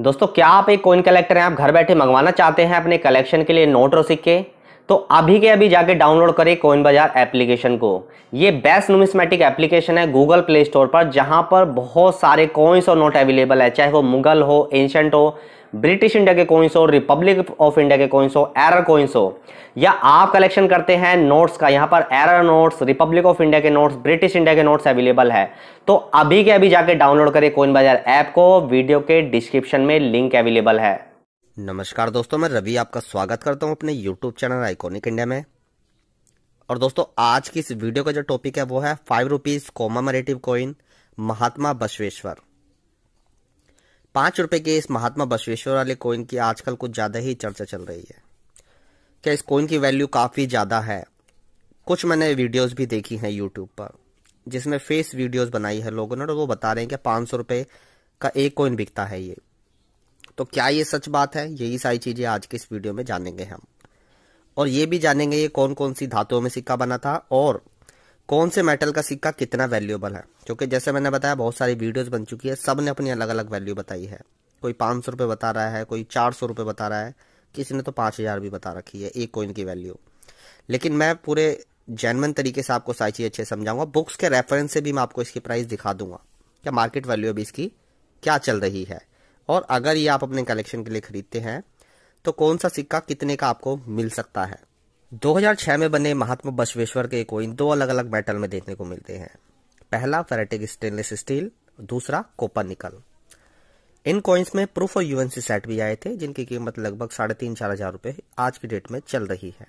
दोस्तों क्या आप एक कॉइन कलेक्टर हैं, आप घर बैठे मंगवाना चाहते हैं अपने कलेक्शन के लिए नोट और सिक्के, तो अभी के अभी जाके डाउनलोड करें कॉइन बाज़ार एप्लीकेशन को। ये बेस्ट नुमिस्मेटिक एप्लीकेशन है गूगल प्ले स्टोर पर, जहां पर बहुत सारे कॉइन्स और नोट अवेलेबल है, चाहे वो मुगल हो, एंशंट हो, ब्रिटिश इंडिया के कॉइन्स हो, रिपब्लिक ऑफ इंडिया के कॉइन्स हो, एरर कॉइन्स हो, या आप कलेक्शन करते हैं नोट्स का। यहाँ पर error notes, Republic of India के नोट्स, ब्रिटिश इंडिया के नोट्स अवेलेबल है। तो अभी के अभी जाके डाउनलोड करें कॉइन बाज़ार ऐप को, वीडियो के डिस्क्रिप्शन में लिंक अवेलेबल है। नमस्कार दोस्तों, मैं रवि आपका स्वागत करता हूं अपने YouTube चैनल आइकॉनिक इंडिया में। और दोस्तों आज की इस वीडियो का जो टॉपिक है वो है 5 rupees commemorative coin Mahatma Basaveshwar. 5 रुपए के इस महात्मा बसवेश्वर वाले कॉइन की आजकल कुछ ज़्यादा ही चर्चा चल रही है। क्या इस कॉइन की वैल्यू काफ़ी ज़्यादा है? कुछ मैंने वीडियोज़ भी देखी हैं यूट्यूब पर, जिसमें फेस वीडियोज़ बनाई है लोगों ने, और वो बता रहे हैं कि 500 रुपये का एक कॉइन बिकता है ये। तो क्या ये सच बात है? यही सारी चीज़ें आज के इस वीडियो में जानेंगे हम, और ये भी जानेंगे ये कौन कौन सी धातुओं में सिक्का बना था और कौन से मेटल का सिक्का कितना वैल्यूएबल है, क्योंकि जैसे मैंने बताया बहुत सारी वीडियोस बन चुकी है, सब ने अपनी अलग अलग वैल्यू बताई है। कोई 500 रुपये बता रहा है, कोई 400 रुपये बता रहा है, किसी ने तो 5000 भी बता रखी है एक कॉइन की वैल्यू। लेकिन मैं पूरे जेन्युइन तरीके से आपको सारी चीज़ अच्छे समझाऊंगा, बुक्स के रेफरेंस से भी मैं आपको इसकी प्राइस दिखा दूंगा क्या मार्केट वैल्यू अभी इसकी क्या चल रही है, और अगर ये आप अपने कलेक्शन के लिए खरीदते हैं तो कौन सा सिक्का कितने का आपको मिल सकता है। 2006 में बने महात्मा बसवेश्वर के कॉइन दो अलग अलग मेटल में देखने को मिलते हैं, पहला फेरेटिक स्टेनलेस स्टील, दूसरा कॉपर निकल। इन कॉइन्स में प्रूफ और यूएनसी सेट भी आए थे, जिनकी कीमत लगभग 3500-4000 रुपये आज की डेट में चल रही है।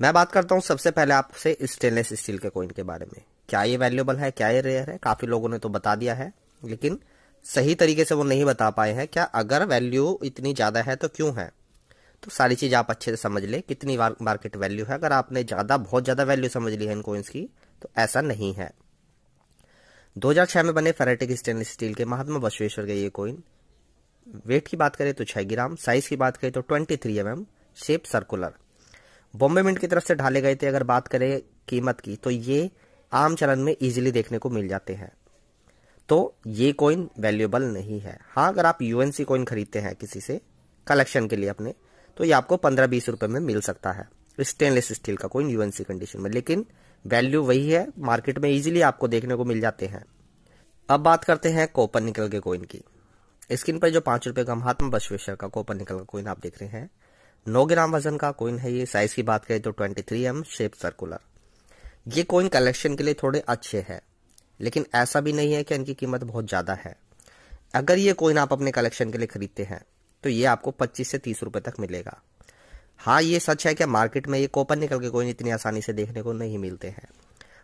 मैं बात करता हूँ सबसे पहले आपसे स्टेनलेस स्टील के कॉइन के बारे में। क्या ये वैल्यूएबल है, क्या ये रेयर है? काफ़ी लोगों ने तो बता दिया है, लेकिन सही तरीके से वो नहीं बता पाए हैं क्या अगर वैल्यू इतनी ज़्यादा है तो क्यों है। तो सारी चीज़ आप अच्छे से समझ लें कितनी मार्केट वैल्यू है। अगर आपने बहुत ज़्यादा वैल्यू समझ ली है इन कॉइन्स की तो ऐसा नहीं है। 2006 में बने फेरेटिक स्टेनलेस स्टील के महात्मा बसवेश्वर के ये कॉइन, वेट की बात करें तो 6 ग्राम, साइज़ की बात करें तो 23 mm, shape circular, Bombay mint की तरफ से ढाले गए थे। अगर बात करें कीमत की तो ये आम चलन में ईजिली देखने को मिल जाते हैं, तो ये कॉइन वैल्यूएबल नहीं है। हाँ, अगर आप यूएनसी कॉइन खरीदते हैं किसी से कलेक्शन के लिए अपने, तो ये आपको 15-20 रुपये में मिल सकता है स्टेनलेस स्टील का कॉइन यूएनसी कंडीशन में, लेकिन वैल्यू वही है, मार्केट में इजीली आपको देखने को मिल जाते हैं। अब बात करते हैं कॉपर निकल के कॉइन की। स्क्रीन पर जो 5 रुपये का महात्मा बसवेश्वर का कॉपर निकल का कॉइन आप देख रहे हैं, 9 ग्राम वजन का कॉइन है ये। साइज की बात करें तो 23 mm, शेप सर्कुलर। ये कॉइन कलेक्शन के लिए थोड़े अच्छे हैं, लेकिन ऐसा भी नहीं है कि इनकी कीमत बहुत ज़्यादा है। अगर ये कॉइन आप अपने कलेक्शन के लिए खरीदते हैं तो ये आपको 25 से 30 रुपये तक मिलेगा। हाँ, ये सच है कि मार्केट में ये कॉपर निकल के कॉइन इतनी आसानी से देखने को नहीं मिलते हैं,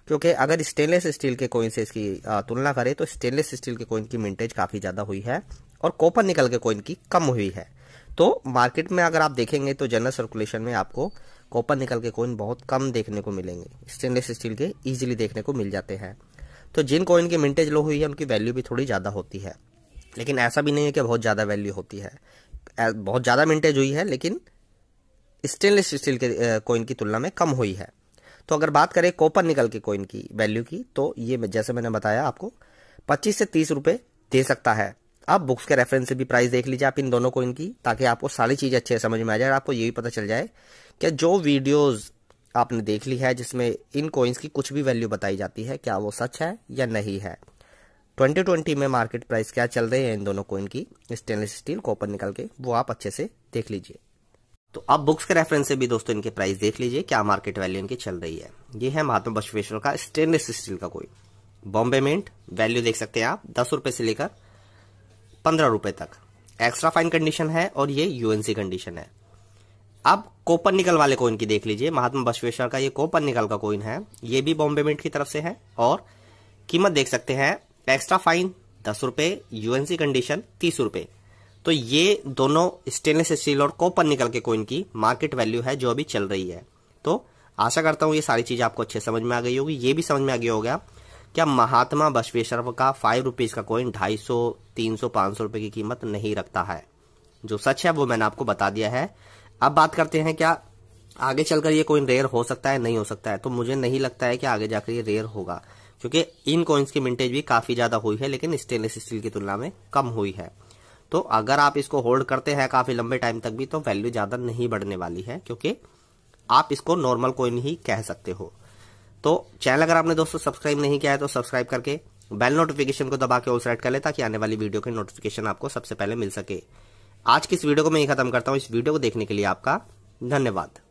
क्योंकि अगर स्टेनलेस स्टील के कॉइन से इसकी तुलना करें तो स्टेनलेस स्टील के कॉइन की मिंटेज काफ़ी ज़्यादा हुई है और कॉपर निकल के कॉइन की कम हुई है। तो मार्केट में अगर आप देखेंगे तो जनरल सर्कुलेशन में आपको कॉपर निकल के कॉइन बहुत कम देखने को मिलेंगे, स्टेनलेस स्टील के ईजिली देखने को मिल जाते हैं। तो जिन कॉइन की मिंटेज लो हुई है उनकी वैल्यू भी थोड़ी ज़्यादा होती है, लेकिन ऐसा भी नहीं है कि बहुत ज़्यादा वैल्यू होती है। बहुत ज़्यादा मिंटेज हुई है, लेकिन स्टेनलेस स्टील के कॉइन की तुलना में कम हुई है। तो अगर बात करें कॉपर निकल के कॉइन की वैल्यू की, तो ये जैसे मैंने बताया आपको 25 से 30 रुपये दे सकता है। आप बुक्स के रेफरेंस से भी प्राइस देख लीजिए आप इन दोनों कॉइन की, ताकि आपको सारी चीज़ अच्छे समझ में आ जाए। आपको ये भी पता चल जाए कि जो वीडियोज़ आपने देख ली है जिसमें इन कॉइन्स की कुछ भी वैल्यू बताई जाती है, क्या वो सच है या नहीं है। 2020 में मार्केट प्राइस क्या चल रही है इन दोनों कॉइन की, स्टेनलेस स्टील कॉपर निकल के, वो आप अच्छे से देख लीजिए। तो आप बुक्स के रेफरेंस से भी दोस्तों इनके प्राइस देख लीजिए क्या मार्केट वैल्यू इनकी चल रही है। ये है महात्मा बसवेश्वर का स्टेनलेस स्टील का कॉइन, बॉम्बे मिंट। वैल्यू देख सकते हैं आप 10 रुपये से लेकर 15 रुपये तक। एक्स्ट्रा फाइन कंडीशन है और ये यूएनसी कंडीशन है। अब कॉपर निकल वाले कॉइन की देख लीजिए। महात्मा बसवेश्वर का ये कॉपर निकल का कॉइन है, ये भी बॉम्बे मिंट की तरफ से है और कीमत देख सकते हैं। एक्स्ट्रा फाइन 10 रुपये, यूएनसी कंडीशन 30 रुपये। तो ये दोनों स्टेनलेस स्टील और कॉपर निकल के कॉइन की मार्केट वैल्यू है जो अभी चल रही है। तो आशा करता हूँ ये सारी चीज़ आपको अच्छे समझ में आ गई होगी। ये भी समझ में आ गया होगा क्या महात्मा बसवेश्वर का 5 रुपीज़ का कॉइन 250, 300, 500 रुपये की कीमत नहीं रखता है। जो सच है वो मैंने आपको बता दिया है। अब बात करते हैं क्या आगे चलकर ये कॉइन रेयर हो सकता है, नहीं हो सकता है। तो मुझे नहीं लगता है कि आगे जाकर ये रेयर होगा, क्योंकि इन कॉइन्स की मिंटेज भी काफ़ी ज़्यादा हुई है, लेकिन स्टेनलेस स्टील की तुलना में कम हुई है। तो अगर आप इसको होल्ड करते हैं काफी लंबे टाइम तक भी तो वैल्यू ज्यादा नहीं बढ़ने वाली है, क्योंकि आप इसको नॉर्मल कॉइन ही कह सकते हो। तो चैनल अगर आपने दोस्तों सब्सक्राइब नहीं किया है तो सब्सक्राइब करके बेल नोटिफिकेशन को दबा के ऑल सेलेक्ट कर ले, ताकि आने वाली वीडियो के नोटिफिकेशन आपको सबसे पहले मिल सके। आज की इस वीडियो को मैं ही खत्म करता हूँ। इस वीडियो को देखने के लिए आपका धन्यवाद।